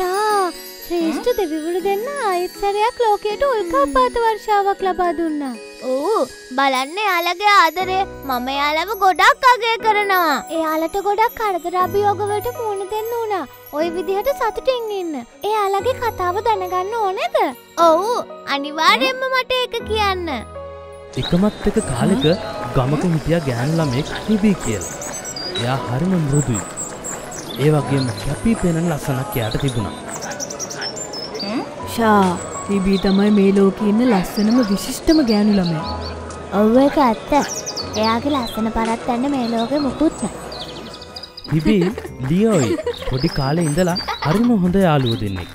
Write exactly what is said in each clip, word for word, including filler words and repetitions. ෂා ශ්‍රේෂ්ඨ දෙවිවරු දෙන්නා ආයෙත් සැරයක් ලෝකයට උල්කාපාත වර්ෂාවක් ලබා දුන්නා. ඕ බලන්න යාළගේ ආදරය මම යාළව ගොඩක් අගය කරනවා. එයාලට ගොඩක් කරදර අභියෝග වලට මුහුණ දෙන්න උනා. ওই විදිහට සතුටින් ඉන්න. එයාලගේ කතාව දැනගන්න ඕනේද? ඔව් අනිවාර්යයෙන්ම මට ඒක කියන්න. එකමත් එක කාලෙක ගමක හිටියා ගෑනු ළමෙක් රිබී කියලා. එයා හරිම මෘදුයි. ඒ වගේම කැපී පෙනෙන ලස්සනක් යාට තිබුණා. ෂා රිබී තමයි මේ ලෝකේ ඉන්න ලස්සනම විශිෂ්ටම ගෑනු ළමයා. ඔව් ඒක ඇත්ත. එයාගේ ලස්සන පරත්තන්න මේ ලෝකෙ මුකුත් නැහැ. රිබී ලියෝයි පොඩි කාලේ ඉඳලා හරිම හොඳ යාළුවෝ දෙන්නෙක්.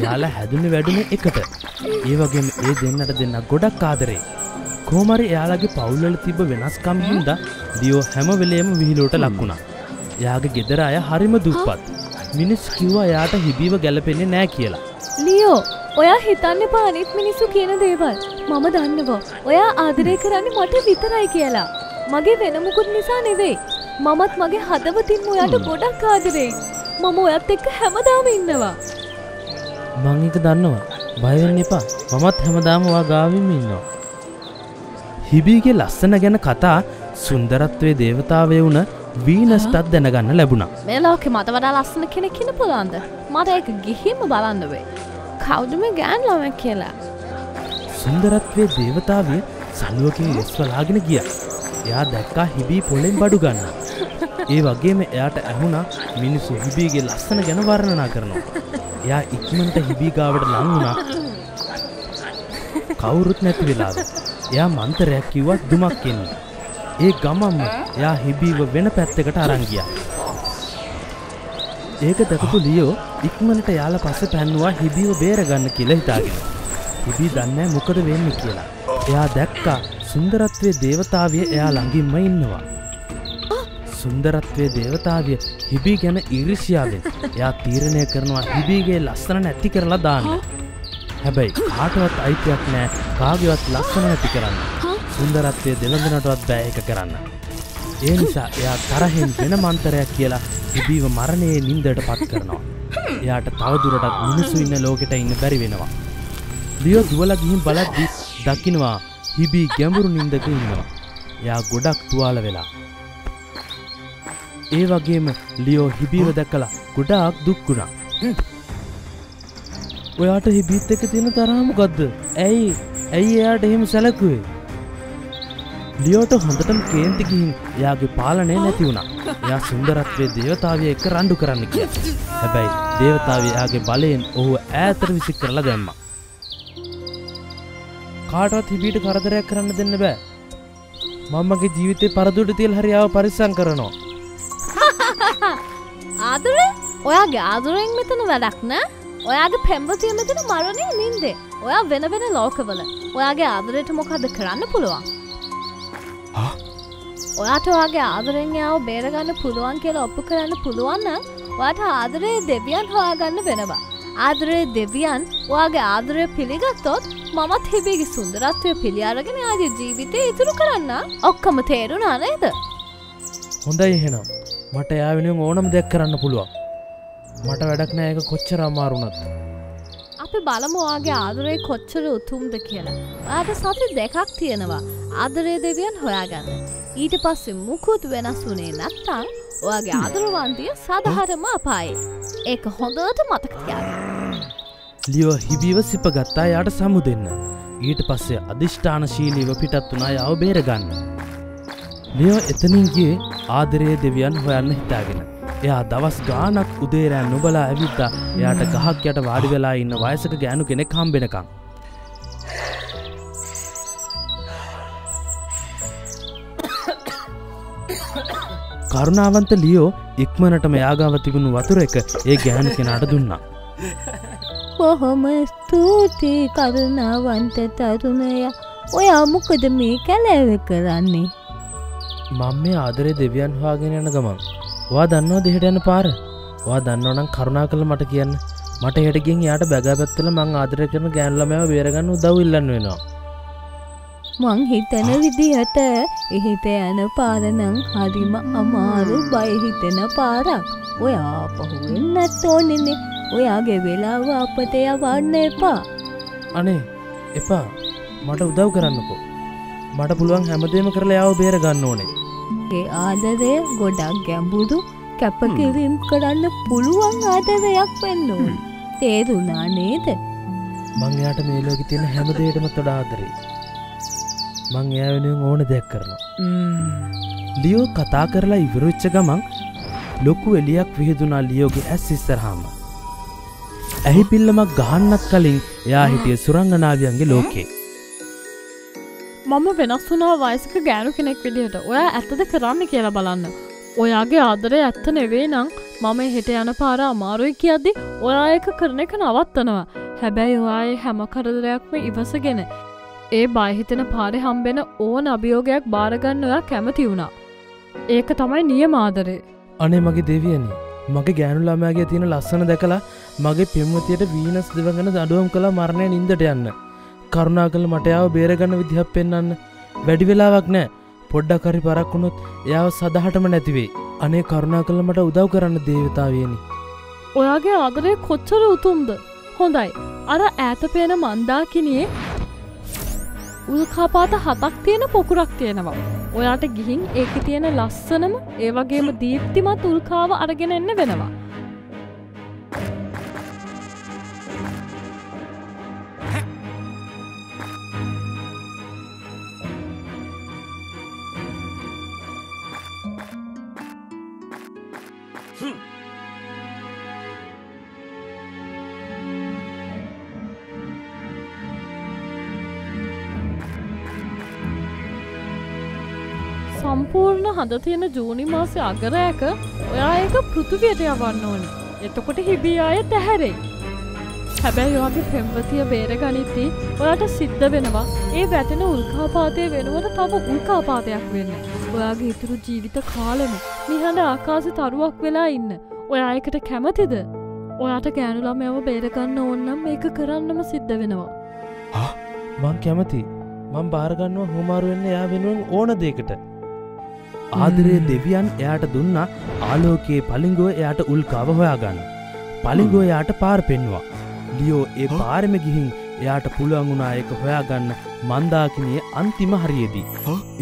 එයාලා හැදුනේ වැඩුනේ එකට. ඒ වගේම ඒ දෙන්නට දෙන්න ගොඩක් ආදරේ. කොහොමරි එයාලගේ පවුල් වල තිබ්බ වෙනස්කම් හින්දා ලියෝ හැම වෙලෙම විහිළුවට ලක් වුණා. එයාගේ ගෙදර අය හරිම දුප්පත්. මිනිස් කිව්වා එයාට හිබීව ගැලපෙන්නේ නැහැ කියලා. ලියෝ, ඔයා හිතන්නේ පානිත් මිනිස්සු කියන දේවල්. මම දන්නවා. ඔයා ආදරය කරන්නේ මට විතරයි කියලා. මගේ වෙන මොකුත් නිසා නෙවෙයි. මමත් මගේ හදවතින්ම ඔයාට ගොඩක් ආදරෙයි. මම ඔයත් එක්ක හැමදාම ඉන්නවා. මම ඒක දන්නවා. බය වෙන්න එපා. මමත් හැමදාම ඔයා ගාවින්ම ඉන්නවා. හිබීගේ ලස්සන ගැන කතා සුන්දරත්වයේ දේවතාවය වුණ වීනස්ටත් දැනගන්න ලැබුණා. මේ ලෝකේ මට වඩා ලස්සන කෙනෙක් ඉන්න පුළුවන්ද? මට ඒක ගිහින්ම බලන්න වෙයි. කවුද මේ ගෑනු ළමයා කියලා? සුන්දරත්වයේ දේවතාවය සලුවකින් ඉස්වලාගෙන ගියා. එයා දැක්කා හිබී පොළෙන් බඩු ගන්නවා. ඒ වගේම එයාට ඇහුණා මිනිස්සු හිබීගේ ලස්සන ගැන වර්ණනා කරනවා. එයා ඉක්මනට හිබී ගාවට ලං වුණා. කවුරුත් නැති වෙලාවේ එයා මන්තරයක් කිව්වත් දුමක් එන්නේ. ඒ ගමම්ම එයා හිබීව වෙන පැත්තකට අරන් ගියා. ඒක දැකපු ලියෝ ඉක්මනට යාළ පස්සේ පැන්නුවා හිබීව බේරගන්න කියලා හිතාගෙන. හිබී දන්නේ මොකද වෙන්නේ කියලා. එයා දැක්කා සුන්දරත්වයේ දේවතාවිය එයා ළඟින්ම ඉන්නවා. සුන්දරත්වයේ දේවතාවිය හිබී ගැන ඊර්ෂ්‍යාවෙන් එයා තීරණය කරනවා හිබීගේ ලස්සන නැති කරලා දාන්න. හැබැයි කාටවත් අයිතියක් නෑ කාගේවත් ලස්සන නැති කරන්න. සුන්දරත්වයේ දෙවඳනටවත් බෑ ඒක කරන්න. ඒ නිසා එයා තරහෙන් වෙන මන්තරයක් කියලා හිබීව මරණයේ නින්දට පත් කරනවා. එයාට තවදුරටත් මිනිස්සු ඉන්න ලෝකෙට ඉන්න බැරි වෙනවා. ලියෝ දුවලා ගිහින් බලද්දි දකින්නවා හිබී ගැඹුරු නින්දක ඉන්නවා. එයා ගොඩක් තුවාල වෙලා. ඒ වගේම ලියෝ හිබීව දැකලා ගොඩාක් දුක් වුණා. ඔයාට හිබීත් එක්ක තියෙන තරහ මොකද්ද? ඇයි ඇයි එයාට එහෙම සැලකුවේ? ලියෝට හොඳටම කේන්ති ගිහින් එයාගේ පාලනය නැති වුණා. එයා සුන්දරත්වයේ දේවතාවිය එක්ක රණ්ඩු කරන්න ගියා. හැබැයි දේවතාවිය එයාගේ බලයෙන් ඔහුව ඈතට විසික් කරලා දැම්මා. කාටවත් හිබීට කරදරයක් කරන්න දෙන්න බෑ. මමගේ ජීවිතේ පරදුවට තියලා හරියව පරිස්සම් කරනවා. ආදරේ? ඔයාගේ ආදරෙන් මෙතන වැඩක් නෑ. ඔයාගේ පෙම්වතිය මෙතන මරණයේ නින්දේ. ඔයා වෙන වෙන ලෝකවල ඔයාගේ ආදරයට මොකද කරන්න පුළුවන්? හා? ඔයාට ඔයාගේ ආදරෙන් යාව බේරගන්න පුළුවන් කියලා ඔප්පු කරන්න පුළුවන් නම් ඔයාට ආදරේ දෙවියන් හොයාගන්න වෙනවා. ආදරේ දෙවියන් ඔයාගේ ආදරය පිළිගත්තොත් මමත් හිබීගේ සුන්දරත්වය පිළි අරගෙන යාගේ ජීවිතේ ඉතුරු කරන්න. ඔක්කොම තේරුණා නේද? හොඳයි එහෙනම්. මට එයා වෙනුවෙන් ඕනම දෙයක් කරන්න පුළුවන්. මට වැඩක් නෑ ඒක කොච්චර අමාරුණත්. අපි බලමු ඔයාගේ ආදරේ කොච්චර උතුම්ද කියලා. ඔයාට සති දෙකක් තියෙනවා ආදරේ දෙවියන් හොයාගන්න. ඊට පස්සේ මුකුත් වෙනස් වුණේ නැත්තම් ඔයාගේ ආදරවන්තිය සාධාරණම අපායේ. ඒක හොඳට මතක තියාගන්න. ලියෝ හිබීව සිපගත්තා යාට සමු දෙන්න. ඊට පස්සේ අදිෂ්ඨානශීලීව පිටත් වුණා යාව බේරගන්න. ලියෝ එතනින් ගියේ ආදරේ දෙවියන් හොයන්න හිතාගෙන. එයා දවස් ගානක් උදේරෑ නොබලා ඇවිත්තා එයාට ගහක් යට වාඩි වෙලා ඉන්න වයසක ගෑනු කෙනෙක් හම්බෙනකම්. කරුණාවන්ත ලියෝ ඉක්මනටම එයාගාව තිබුණු වතුර එක ඒ ගෑනු කෙනාට දුන්නා. බොහොම ස්තුතියි කරුණාවන්ත තරුණයා. ඔයා මොකද මේ කැලෑව කරන්නේ? මම මේ ආදරේ දෙවියන් හොයාගෙන යන ගමන්. වා දන්නවා දෙහෙට යන පාර. වා දන්නවනම් කරුණා කළා මට කියන්න. මට එහෙට ගිහින් යාට බැගෑපැත්තල මං ආදරය කරන ගෑනු ළමයාව බේරගන්න උදව් ඉල්ලන්න වෙනවා. මං හිතන විදිහට එහෙට යන පාර නම් හරිම අමාරු බය හිතෙන පාරක්. ඔයා අපහු වෙන්නත් ඕනේනේ. ඔයාගේ වෙලාව අපට යවන්න එපා. අනේ එපා. මට උදව් කරන්නකෝ. මට පුළුවන් හැමදේම කරලා යාව බේර ගන්න ඕනේ. ඒ ආදරය ගොඩක් ගැඹුරු කැපකිරීම කරන්න පුළුවන් ආදරයක් වෙන්න ඕනේ. තේරුණා නේද? මං එයාට මේ ලෝකේ තියෙන හැම දෙයකටම වඩා ආදරේ. මං එයා වෙනුවෙන් ඕන දෙයක් කරනවා. ලියෝ කතා කරලා ඉවර වෙච්ච ගමන් ලොකු එළියක් විහිදුණා ලියෝගේ ඇස් ඉස්සරහාම. ඇහි පිල්ලමක් ගහන්නත් කලින් එයා හිටිය සුරංගනාවියන්ගේ ලෝකේ. මම වෙනස් වුණා වයසක ගෑනු කෙනෙක් විදිහට. ඔයා ඇත්තද කරන්නේ කියලා බලන්න. ඔයාගේ ආදරය ඇත්ත නෙවෙයි නම් මම හෙට යන පාර අමාරුයි කියද්දි ඔයා එක කරන එක නවත්තනවා. හැබැයි ඔයාගේ හැම කරදරයක්ම ඉවසගෙන ඒ බය හිතෙන පාරේ හම්බෙන ඕන අභියෝගයක් බාර ගන්න ඔයා කැමති වුණා. ඒක තමයි නියම ආදරේ. අනේ මගේ දෙවියනේ, මගේ ගෑනු ළමයාගේ තියෙන ලස්සන දැකලා මගේ පෙම්වතියට වීනස් දෙවගෙන දඬුවම් කළා මරණය නින්දට යන්න. කරුණාකරලා මට යාව බේරගන්න විදිහක් පෙන්වන්න. වැඩි වෙලාවක් නැහැ. පොඩ්ඩක් හරි පරක් වුණොත් යාව සදහටම නැති වෙයි. අනේ කරුණාකරලා මට උදව් කරන්න දේවතාවියනි. ඔයාගේ ආදරේ කොච්චර උතුම්ද. හොඳයි. අර ඈත පේන මන්දාකිණියේ උල්කාපාත හතක් තියෙන පොකුරක් තියෙනවා. ඔයාට ගිහින් ඒකේ තියෙන ලස්සනම ඒ වගේම දීප්තිමත් උල්කාව අරගෙන එන්න වෙනවා. සම්පූර්ණ හඳ තියෙන ජූනි මාසේ අගරයක ඔයා ඒක පෘථිවියට යවන්න ඕනේ. එතකොට හිබී ආයේ තැහැරෙයි. හැබැයි ඔයාගේ පෙම්වතිය බේරගනිද්දී ඔයාට සිද්ධ වෙනවා ඒ වැටෙන උල්කාපාතය වෙනුවට තව උල්කාපාතයක් වෙන්න. ඔයාගේ ඉතුරු ජීවිත කාලෙම නිහඬ ආකාශ තරුවක් වෙලා ඉන්න. ඔයා ඒකට කැමතිද? ඔයාට ගෑනු ළමයව බේරගන්න ඕන නම් මේක කරන්නම සිද්ධ වෙනවා. ආ මං කැමති. මං බාර ගන්නවා හොමාරු වෙන්න එයා වෙනුවෙන් ඕන දෙයකට. ආදරය දෙවියන් එයාට දුන්නා ආලෝකයේ පලිංගුව එයාට උල්කාව හොයාගන්න. පලිංගුව එයාට පාර පෙන්නවා. ලියෝ ඒ පාරෙම ගිහින් එයාට පුළුවන් වුණා ඒක හොයාගන්න මන්දාකිණියේ අන්තිම හරියේදී.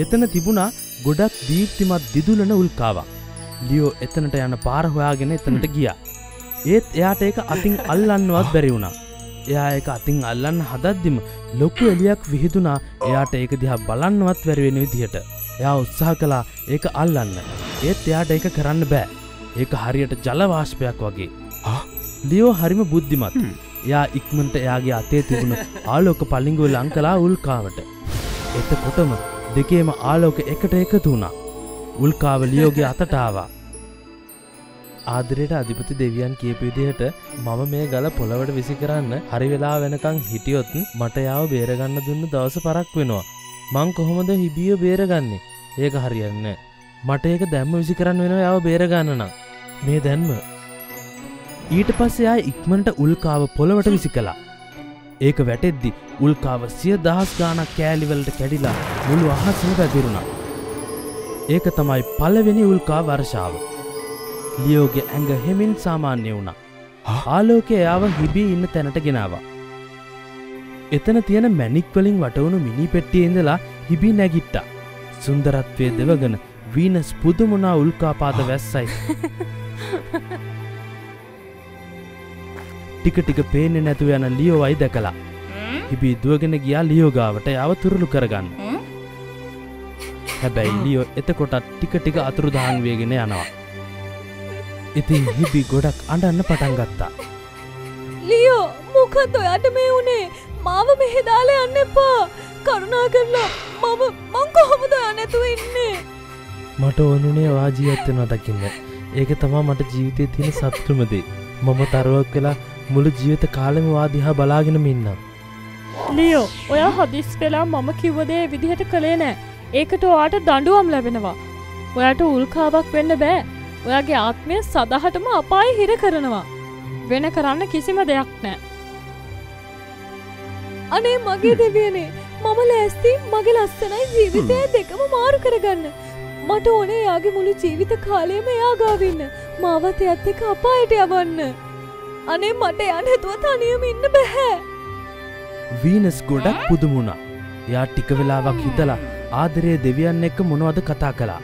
එතන තිබුණා ගොඩක් දීප්තිමත් දිදුලන උල්කාවක්. ලියෝ එතනට යන පාර හොයාගෙන එතනට ගියා. ඒත් එයාට ඒක අතින් අල්ලන්නවත් බැරි වුණා. එයා ඒක අතින් අල්ලන්න හදද්දිම ලොකු එළියක් විහිදුණා එයාට ඒක දිහා බලන්නවත් බැරි වෙන විදිහට. එයා උත්සාහ කළා ඒක අල්ලන්න. ඒත් එයාට ඒක කරන්න බෑ. ඒක හරියට ජලවාෂ්පයක් වගේ. ලියෝ හරිම බුද්ධිමත්. එයා ඉක්මනට එයාගේ අතේ තිබුණ ආලෝක පලිංගුව ලං කළා උල්කාවට. එතකොටම දෙකේම ආලෝක එකට එකතු වුණා. උල්කාව ලියෝගේ අතට ආවා. ආදරයට අධිපති දෙවියන් කියපු විදිහට මම මේ ගල පොළවට විසි කරන්න හරි වෙලා වෙනකන් හිටියොත් මට යාව බේරගන්න දුන්න දවස පරක් වෙනවා. මං කොහොමද හිබිය බේරගන්නේ? ඒක හරියන්නේ නැහැ. මට ඒක දැම්ම විසි කරන්න වෙනවා යාව බේරගන්න නම්. මේ දැම්ම. ඊට පස්සේ ආයි ඉක්මනට උල්කාව පොළවට විසි කළා. ඒක වැටෙද්දි උල්කාව සිය දහස් ගාණක් කෑලි වලට කැඩිලා මුළු අහසම වැගිරුණා. ඒක තමයි පළවෙනි උල්කා වර්ෂාව. ලියෝගේ ඇඟ හෙමින් සාමාන්‍ය වුණා. ආලෝකය එයාව හිබී ඉන්න තැනට ගෙනාවා. එතන තියෙන මැණික් වලින් වටවුණු මිනි පෙට්ටියේ ඉඳලා හිබී නැගිට්ටා. සුන්දරත්වයේ දෙවගෙන වීනස් පුදුමුණා උල්කාපාත වැස්සයි. ටික ටික පේන්නේ නැතුව යන ලියෝවයි දැකලා. හිබී දුවගෙන ගියා ලියෝ ගාවට යාව තුරුළු කරගන්න. හැබැයි ලියෝ එතකොටත් ටික ටික අතුරුදහන් වෙගෙන යනවා. ඉතින් හිබි ගොඩක් අඬන්න පටන් ගත්තා. ලියෝ මොකද ඔයාට මේ වුනේ? මාව මෙහෙ දාලා යන්න එපා. කරුණාකරලා මම මං කොහොමද නැතුව ඉන්නේ? මට ඕනුනේ ඔයා ජීවත් වෙනවා දකින්න. ඒක තමයි මට ජීවිතේ තියෙන සතුටුම දේ. මම තරවක් වෙලා මුළු ජීවිත කාලෙම ඔයා දිහා බලාගෙනම ඉන්නම්. ලියෝ ඔයා හදිස් වෙලා මම කිව්ව දේ විදිහට කළේ නෑ. ඒකට ඔයාට දඬුවම් ලැබෙනවා. ඔයාට උල්කාවක් වෙන්න බෑ. ඔයාගේ ආත්මය සදහටම අපාය හිර කරනවා. වෙන කරන්න කිසිම දෙයක් නෑ. අනේ මගේ දෙවියනේ, මම ලෑස්ති මගේ ලස්සනයි ජීවිතය දෙකම මාරු කරගන්න. මට ඕනේ එයාගේ මුළු ජීවිත කාලයම එයා ගාව ඉන්න. මාවත් එයත් එක්ක අපායට යවන්න. අනේ මට යන්න හදුවා තනියම ඉන්න බෑ. වීනස් ගොඩක් පුදුම වුණා. එයා ටික වෙලාවක් හිතලා ආදරයේ දෙවියන් එක්ක මොනවද කතා කළා.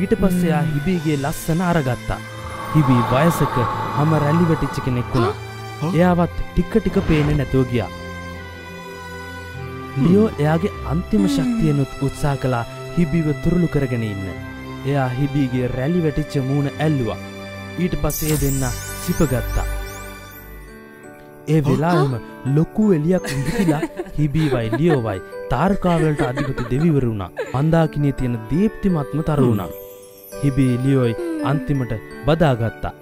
ඊට පස්සේ එයා හිබීගේ ලස්සන අරගත්තා. හිබී වයසක හැම රැලි වැටිච්ච කෙනෙක් වුණා. එයාවත් ටික ටික පේන්නේ නැතුව ගියා. ලියෝ එයාගේ අන්තිම ශක්තියනොත් උත්සාහ කළා හිබීව තුරුළු කරගෙන ඉන්න. එයා හිබීගේ රැලි වැටිච්ච මූණ ඇල්ලුවා. ඊට පස්සේ දෙන්න සිපගත්තා. ඒ වෙලාවෙම ලොකු එළියක් විහිදලා හිබීවයි ලියෝවයි තාරකාවලට අධිපති දෙවිවරු වුණා. මන්දාකිණියේ තියෙන දීප්තිමත්ම තරු වුණා. හිබී ලියෝයි අන්තිමට බදාගත්තා.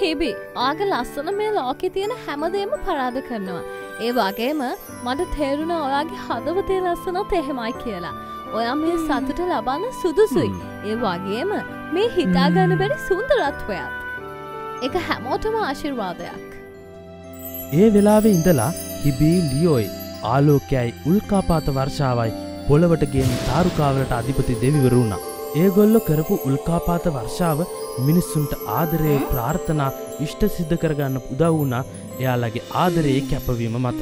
හිබී ආග ලස්සන මේ ලෝකේ තියෙන හැමදේම පරාද කරනවා. ඒ වගේම මට තේරුණා ඔයාගේ හදවතේ ලස්සනත් එහෙමයි කියලා. ඔයා මේ සතුට ලබන්න සුදුසුයි. ඒ වගේම මේ හිතාගන්න බැරි සුන්දරත්වයක්. ඒක හැමෝටම ආශිර්වාදයක්. ඒ වෙලාවේ ඉඳලා හිබී ලියෝයි ආලෝකයයි උල්කාපාත වර්ෂාවයි පොළවට ගෙන් තාරුකාවලට අධිපති දෙවිවරු වුණා. ඒගොල්ලෝ කරපු උල්කාපාත වර්ෂාව මිනිස්සුන්ට ආදරය ප්‍රාර්ථනා ඉෂ්ට සිද්ධ කරගන්න උදව් වුණා එයාලගේ ආදරයේ කැපවීම මත.